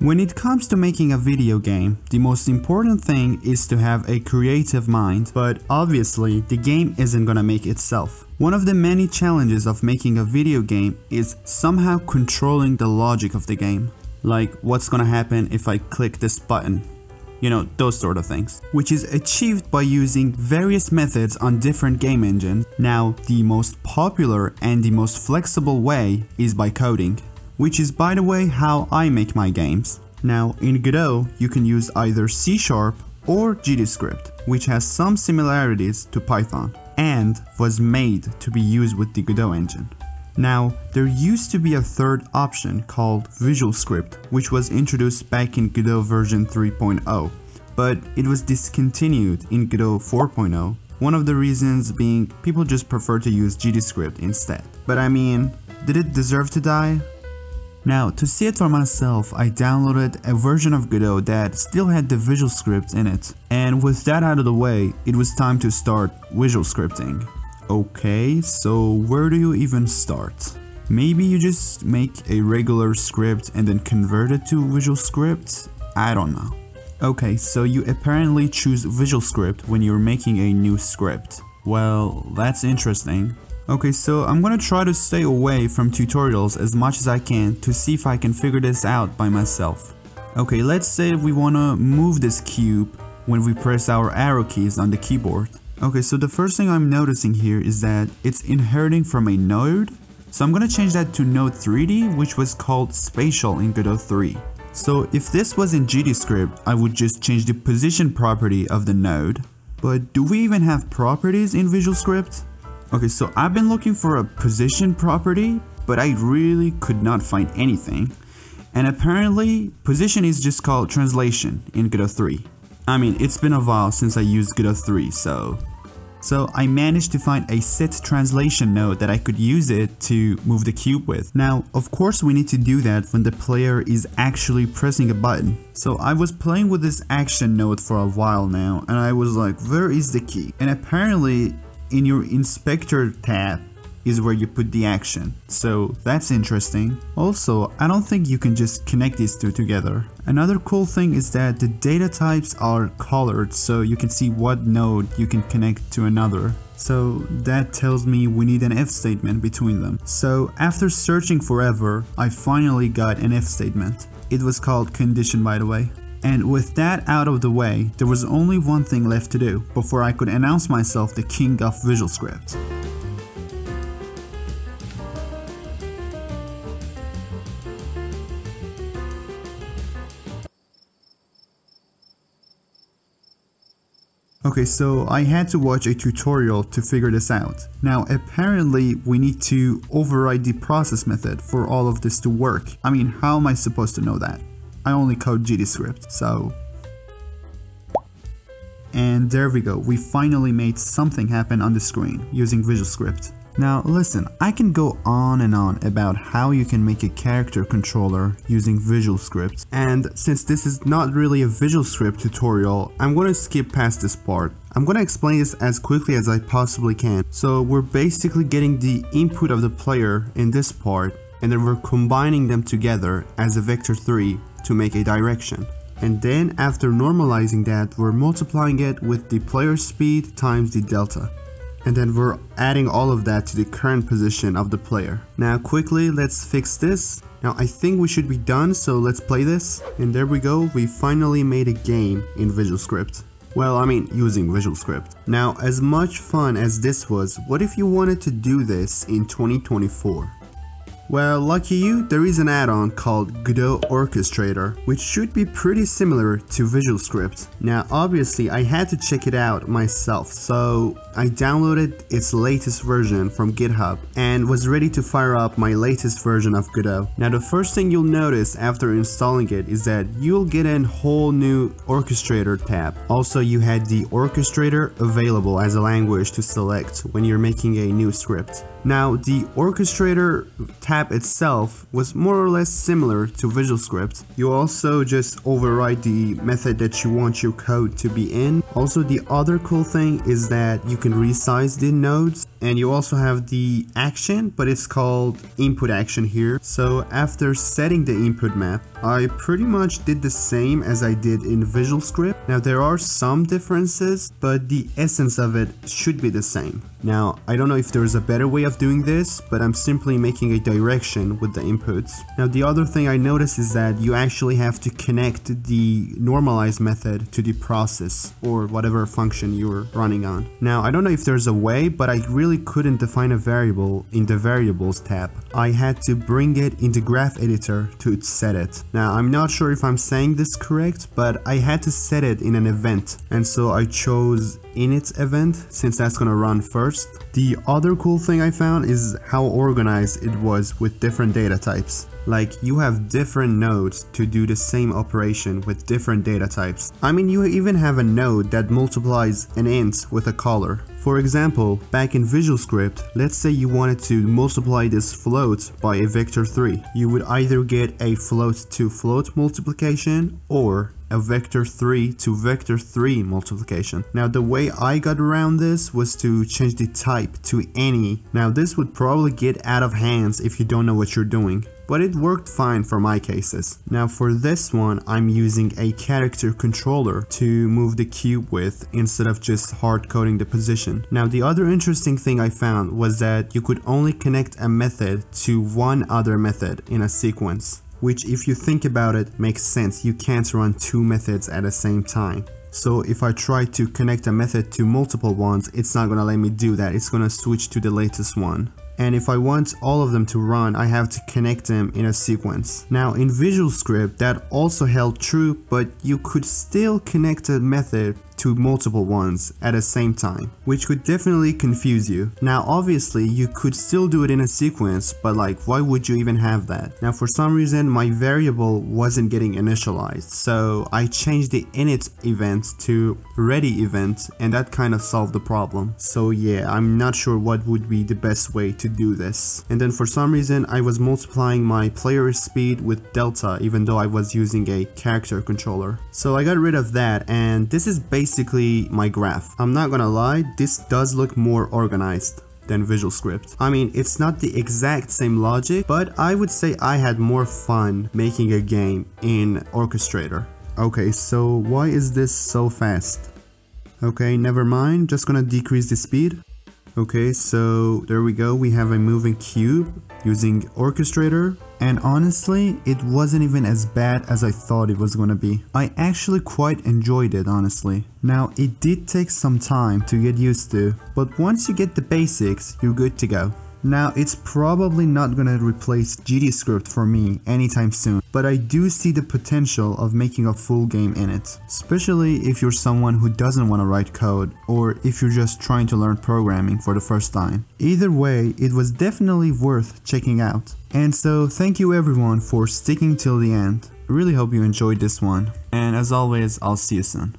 When it comes to making a video game, the most important thing is to have a creative mind, but obviously the game isn't gonna make itself. One of the many challenges of making a video game is somehow controlling the logic of the game. Like what's gonna happen if I click this button? You know, those sort of things. Which is achieved by using various methods on different game engines. Now, the most popular and the most flexible way is by coding. Which is, by the way, how I make my games. Now, in Godot, you can use either C# or GDScript, which has some similarities to Python and was made to be used with the Godot engine. Now, there used to be a third option called Visual Script, which was introduced back in Godot version 3.0, but it was discontinued in Godot 4.0, one of the reasons being people just prefer to use GDScript instead. But I mean, did it deserve to die? Now, to see it for myself, I downloaded a version of Godot that still had the Visual Script in it. And with that out of the way, it was time to start Visual Scripting. Okay, so where do you even start? Maybe you just make a regular script and then convert it to Visual Script? I don't know. Okay, so you apparently choose Visual Script when you're making a new script. Well, that's interesting. Okay, so I'm gonna try to stay away from tutorials as much as I can to see if I can figure this out by myself. Okay, let's say we wanna move this cube when we press our arrow keys on the keyboard. Okay, so the first thing I'm noticing here is that it's inheriting from a node. So I'm gonna change that to node 3D, which was called spatial in Godot 3. So if this was in GDScript, I would just change the position property of the node. But do we even have properties in Visual Script? Okay, so I've been looking for a position property, but I really could not find anything. And apparently, position is just called translation in Godot 3. I mean, it's been a while since I used Godot 3, so I managed to find a set translation node that I could use it to move the cube with. Now, of course, we need to do that when the player is actually pressing a button. So I was playing with this action node for a while now, and I was like, where is the key? And apparently, in your inspector tab is where you put the action, so that's interesting. Also, I don't think you can just connect these two together. Another cool thing is that the data types are colored, so you can see what node you can connect to another. So that tells me we need an if statement between them. So after searching forever, I finally got an if statement. It was called condition, by the way. And with that out of the way, there was only one thing left to do before I could announce myself the king of Visual Script. Okay, so I had to watch a tutorial to figure this out. Now, apparently we need to override the process method for all of this to work. I mean, how am I supposed to know that? I only code GDScript, so... And there we go, we finally made something happen on the screen using Visual Script. Now listen, I can go on and on about how you can make a character controller using Visual Script, and since this is not really a Visual Script tutorial, I'm gonna skip past this part. I'm gonna explain this as quickly as I possibly can. So we're basically getting the input of the player in this part, and then we're combining them together as a vector 3 to make a direction. And then after normalizing that, we're multiplying it with the player speed times the delta. And then we're adding all of that to the current position of the player. Now quickly, let's fix this. Now I think we should be done, so let's play this. And there we go, we finally made a game in Visual Script. Well, I mean, using Visual Script. Now, as much fun as this was, what if you wanted to do this in 2024? Well, lucky you, there is an add-on called Godot Orchestrator, which should be pretty similar to Visual Script. Now, obviously, I had to check it out myself, so I downloaded its latest version from GitHub and was ready to fire up my latest version of Godot. Now, the first thing you'll notice after installing it is that you'll get a whole new Orchestrator tab. Also, you had the Orchestrator available as a language to select when you're making a new script. Now, the Orchestrator tab itself was more or less similar to Visual Script. You also just override the method that you want your code to be in. Also, the other cool thing is that you can resize the nodes, and you also have the action, but it's called input action here. So after setting the input map, I pretty much did the same as I did in Visual Script. Now there are some differences, but the essence of it should be the same. Now I don't know if there's a better way of doing this, but I'm simply making a direction with the inputs. Now the other thing I noticed is that you actually have to connect the normalize method to the process or whatever function you're running on. Now I don't know if there's a way, but I really couldn't define a variable in the variables tab. I had to bring it into graph editor to set it. Now I'm not sure if I'm saying this correct, but I had to set it in an event, and so I chose init event since that's gonna run first. The other cool thing I found is how organized it was with different data types. Like you have different nodes to do the same operation with different data types. I mean, you even have a node that multiplies an int with a color. For example, back in Visual Script, let's say you wanted to multiply this float by a vector 3. You would either get a float to float multiplication or a vector 3 to vector 3 multiplication. Now the way I got around this was to change the type to any. Now this would probably get out of hands if you don't know what you're doing, but it worked fine for my cases. Now for this one, I'm using a character controller to move the cube with instead of just hard coding the position. Now the other interesting thing I found was that you could only connect a method to one other method in a sequence, which if you think about it makes sense. You can't run two methods at the same time. So if I try to connect a method to multiple ones, it's not gonna let me do that. It's gonna switch to the latest one. And if I want all of them to run, I have to connect them in a sequence. Now in Visual Script that also held true, but you could still connect a method to multiple ones at the same time, which could definitely confuse you. Now obviously you could still do it in a sequence, but like why would you even have that? Now for some reason my variable wasn't getting initialized, so I changed the init event to ready event, and that kind of solved the problem. So yeah, I'm not sure what would be the best way to do this. And then for some reason I was multiplying my player speed with delta even though I was using a character controller. So I got rid of that, and this is basically my graph. I'm not gonna lie, this does look more organized than Visual Script. I mean, it's not the exact same logic, but I would say I had more fun making a game in Orchestrator. Okay, so why is this so fast? Okay, never mind, just gonna decrease the speed. Okay, so there we go, we have a moving cube using Orchestrator. And honestly, it wasn't even as bad as I thought it was gonna be. I actually quite enjoyed it, honestly. Now, it did take some time to get used to, but once you get the basics, you're good to go. Now, it's probably not gonna replace GDScript for me anytime soon, but I do see the potential of making a full game in it, especially if you're someone who doesn't want to write code or if you're just trying to learn programming for the first time. Either way, it was definitely worth checking out. And so, thank you everyone for sticking till the end. I really hope you enjoyed this one, and as always, I'll see you soon.